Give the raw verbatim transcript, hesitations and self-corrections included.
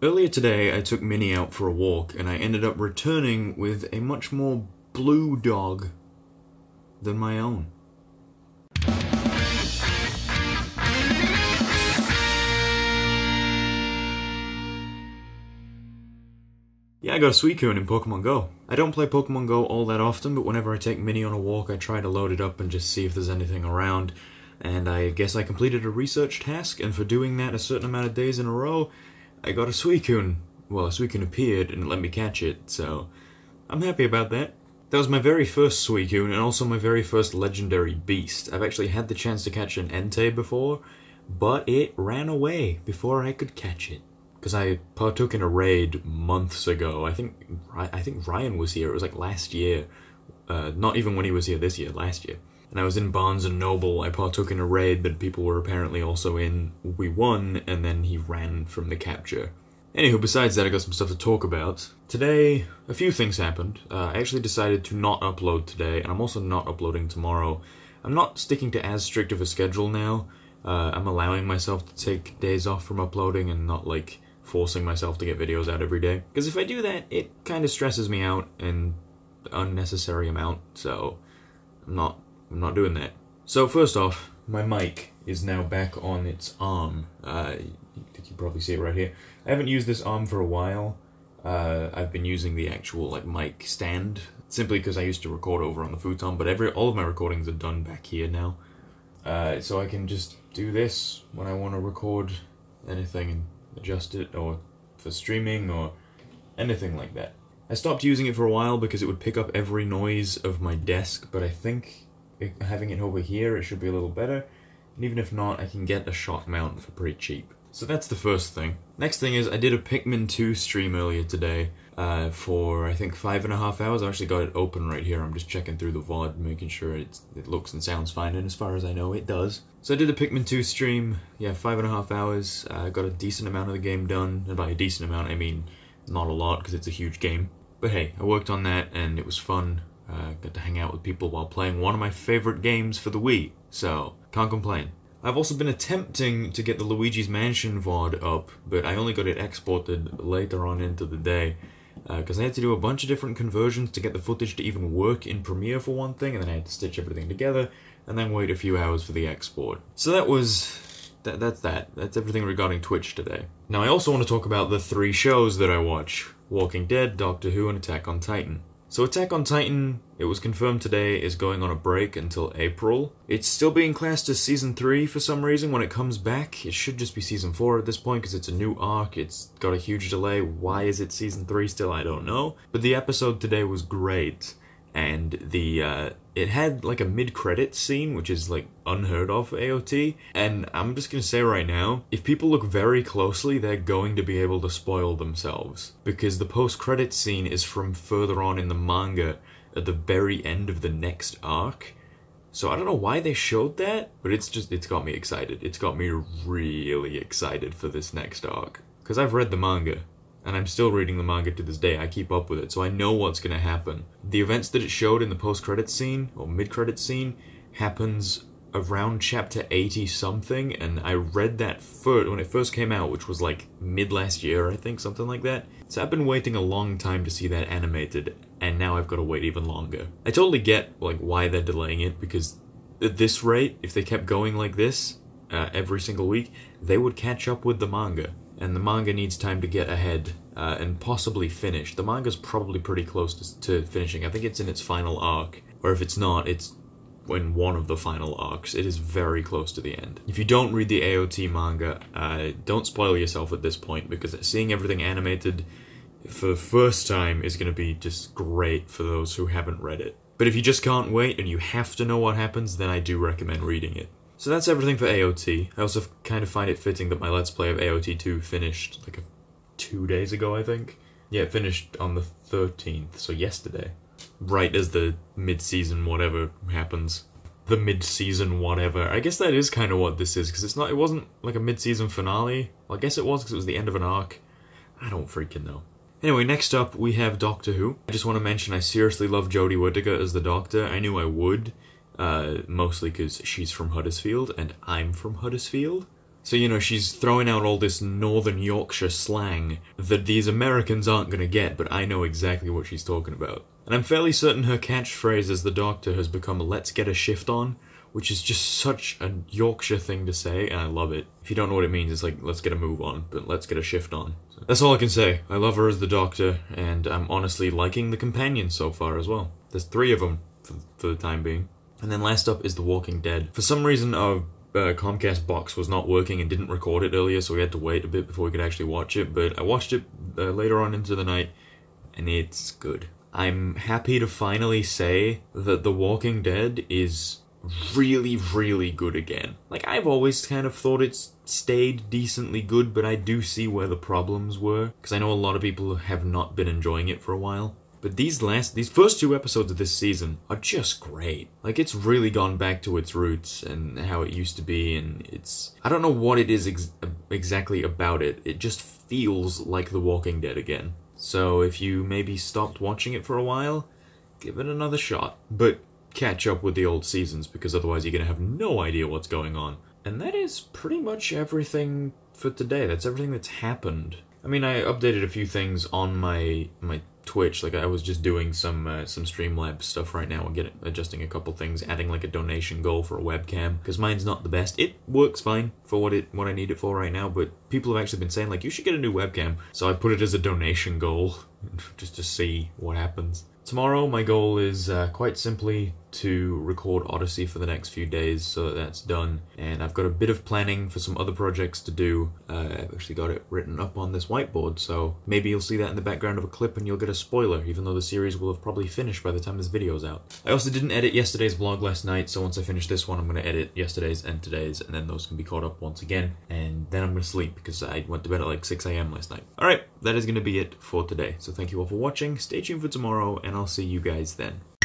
Earlier today, I took Minnie out for a walk, and I ended up returning with a much more blue dog than my own. Yeah, I got a Suicune in Pokemon Go. I don't play Pokemon Go all that often, but whenever I take Minnie on a walk, I try to load it up and just see if there's anything around. And I guess I completed a research task, and for doing that a certain amount of days in a row, I got a Suicune. Well, a Suicune appeared and it let me catch it, so I'm happy about that. That was my very first Suicune and also my very first legendary beast. I've actually had the chance to catch an Entei before, but it ran away before I could catch it. Because I partook in a raid months ago. I think I think Ryan was here. It was like last year. Uh, not even when he was here this year, last year. And I was in Barnes and Noble, I partook in a raid that people were apparently also in, we won, and then he ran from the capture. Anywho, besides that, I got some stuff to talk about. Today, a few things happened. Uh, I actually decided to not upload today, and I'm also not uploading tomorrow. I'm not sticking to as strict of a schedule now. Uh, I'm allowing myself to take days off from uploading and not, like, forcing myself to get videos out every day. Because if I do that, it kind of stresses me out an unnecessary amount, so I'm not... I'm not doing that. So first off, my mic is now back on its arm. Uh, you can probably see it right here. I haven't used this arm for a while. Uh, I've been using the actual like mic stand simply because I used to record over on the futon, but every all of my recordings are done back here now. Uh, so I can just do this when I want to record anything and adjust it, or for streaming or anything like that. I stopped using it for a while because it would pick up every noise of my desk, but I think It, having it over here, it should be a little better, and even if not, I can get a shock mount for pretty cheap. So that's the first thing. Next thing is, I did a Pikmin two stream earlier today, uh, for I think five and a half hours. I actually got it open right here, I'm just checking through the V O D, making sure it's, it looks and sounds fine, and as far as I know, it does. So I did the Pikmin two stream, yeah, five and a half hours, uh, got a decent amount of the game done, and by a decent amount, I mean not a lot, because it's a huge game. But hey, I worked on that, and it was fun. Uh, got to hang out with people while playing one of my favorite games for the Wii, so can't complain. I've also been attempting to get the Luigi's Mansion V O D up, but I only got it exported later on into the day, because uh, I had to do a bunch of different conversions to get the footage to even work in Premiere for one thing, and then I had to stitch everything together, and then wait a few hours for the export. So that was... That, that's that. That's everything regarding Twitch today. Now I also want to talk about the three shows that I watch. Walking Dead, Doctor Who, and Attack on Titan. So Attack on Titan, it was confirmed today, is going on a break until April. It's still being classed as Season three for some reason. When it comes back, it should just be Season four at this point because it's a new arc, it's got a huge delay. Why is it Season three still? I don't know. But the episode today was great, and the uh, it had like a mid-credits scene, which is like unheard of for A O T, and I'm just gonna say right now, if people look very closely, they're going to be able to spoil themselves, because the post-credits scene is from further on in the manga at the very end of the next arc, so I don't know why they showed that, but it's just, it's got me excited. It's got me really excited for this next arc, because I've read the manga. And I'm still reading the manga to this day, I keep up with it, so I know what's gonna happen. The events that it showed in the post-credits scene, or mid-credits scene, happens around chapter eighty something, and I read that first, when it first came out, which was like mid-last year, I think, something like that. So I've been waiting a long time to see that animated, and now I've gotta wait even longer. I totally get, like, why they're delaying it, because at this rate, if they kept going like this, uh, every single week, they would catch up with the manga. And the manga needs time to get ahead uh, and possibly finish. The manga's probably pretty close to, to finishing. I think it's in its final arc, or if it's not, it's in one of the final arcs. It is very close to the end. If you don't read the A O T manga, uh, don't spoil yourself at this point, because seeing everything animated for the first time is going to be just great for those who haven't read it. But if you just can't wait and you have to know what happens, then I do recommend reading it. So that's everything for A O T. I also kind of find it fitting that my Let's Play of A O T two finished like a, two days ago, I think. Yeah, it finished on the thirteenth, so yesterday. Right as the mid-season whatever happens. The mid-season whatever. I guess that is kind of what this is, because it's not. It wasn't like a mid-season finale. Well, I guess it was, because it was the end of an arc. I don't freaking know. Anyway, next up we have Doctor Who. I just want to mention I seriously love Jodie Whittaker as the Doctor. I knew I would. Uh, mostly because she's from Huddersfield, and I'm from Huddersfield, So, you know, she's throwing out all this northern Yorkshire slang that these Americans aren't gonna get, but I know exactly what she's talking about. And I'm fairly certain her catchphrase as the Doctor has become, "Let's get a shift on," which is just such a Yorkshire thing to say, and I love it. If you don't know what it means, it's like, let's get a move on, but let's get a shift on. So that's all I can say. I love her as the Doctor, and I'm honestly liking the companions so far as well. There's three of them, for, for the time being. And then last up is The Walking Dead. For some reason, our uh, Comcast box was not working and didn't record it earlier, so we had to wait a bit before we could actually watch it, but I watched it uh, later on into the night, and it's good. I'm happy to finally say that The Walking Dead is really, really good again. Like, I've always kind of thought it's stayed decently good, but I do see where the problems were, because I know a lot of people have not been enjoying it for a while. But these last, these first two episodes of this season are just great. Like, it's really gone back to its roots and how it used to be, and it's... I don't know what it is ex exactly about it. It just feels like The Walking Dead again. So if you maybe stopped watching it for a while, give it another shot. But catch up with the old seasons, because otherwise you're going to have no idea what's going on. And that is pretty much everything for today. That's everything that's happened. I mean, I updated a few things on my my Twitch. Like, I was just doing some uh, some Streamlabs stuff right now and get adjusting a couple things, adding like a donation goal for a webcam, because mine's not the best. It works fine for what it what I need it for right now, but people have actually been saying, like, you should get a new webcam. So I put it as a donation goal just to see what happens. Tomorrow, my goal is uh, quite simply to record Odyssey for the next few days, so that that's done. And I've got a bit of planning for some other projects to do. Uh, I've actually got it written up on this whiteboard, so maybe you'll see that in the background of a clip and you'll get a spoiler, even though the series will have probably finished by the time this video's out. I also didn't edit yesterday's vlog last night, so once I finish this one, I'm going to edit yesterday's and today's, and then those can be caught up once again. And then I'm going to sleep, because I went to bed at like six A M last night. Alright, that is going to be it for today. So thank you all for watching, stay tuned for tomorrow, and I'll see you guys then.